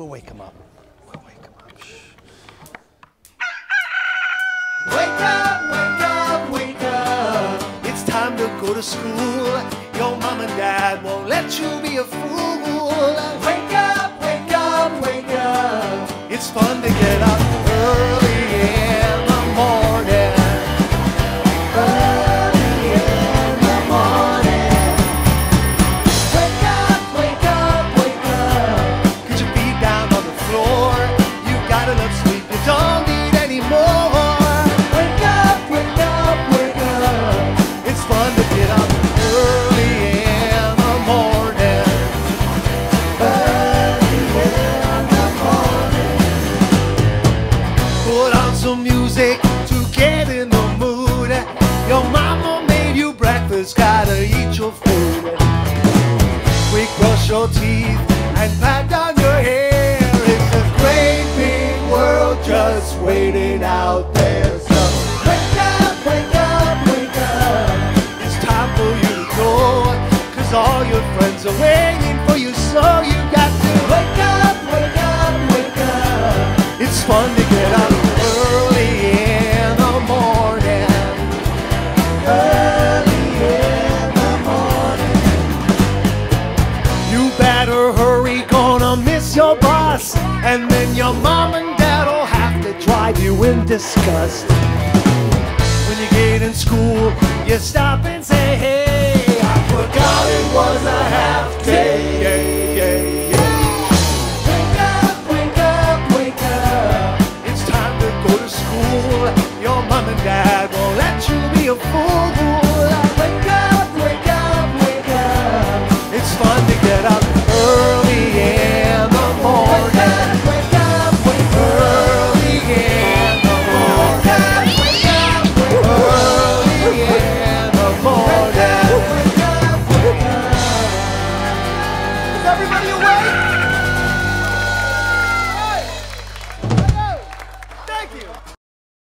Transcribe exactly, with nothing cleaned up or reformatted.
We'll wake him up. We'll wake him up. Shh. Wake up, wake up, wake up. It's time to go to school. Your mom and dad won't let you be a fool. Wake up, wake up, wake up. It's fun to get up early in the morning. Early in the morning. Wake up, wake up, wake up. Could you be down on the floor? You got enough sleep, you don't need any more. Wake up, wake up, wake up. It's fun to get up early in the morning. Early in the morning. Put on some music to get in the mood. Your mama made you breakfast, gotta eat your food. Quick, brush your teeth and pat down your hair. It's a great big world just waiting out there. So wake up, wake up, wake up. It's time for you to go, 'cause all your friends are waiting for you. So you got to wake up, wake up, wake up. It's fun to get up early in the morning. Early in the morning. You better hurry, gonna miss your bus. And then your mom and dad'll have to drive you in disgust. When you get in school, you stop and say, hey, I forgot it was a half day.